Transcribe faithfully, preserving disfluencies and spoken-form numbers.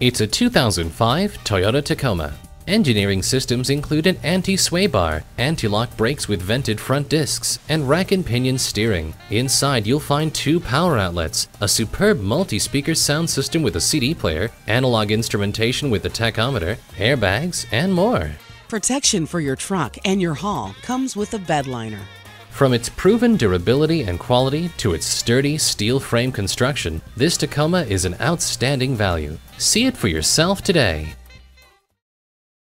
It's a two thousand five Toyota Tacoma. Engineering systems include an anti-sway bar, anti-lock brakes with vented front discs, and rack and pinion steering. Inside you'll find two power outlets, a superb multi-speaker sound system with a C D player, analog instrumentation with a tachometer, airbags, and more. Protection for your truck and your haul comes with a bed liner. From its proven durability and quality to its sturdy steel frame construction, this Tacoma is an outstanding value. See it for yourself today.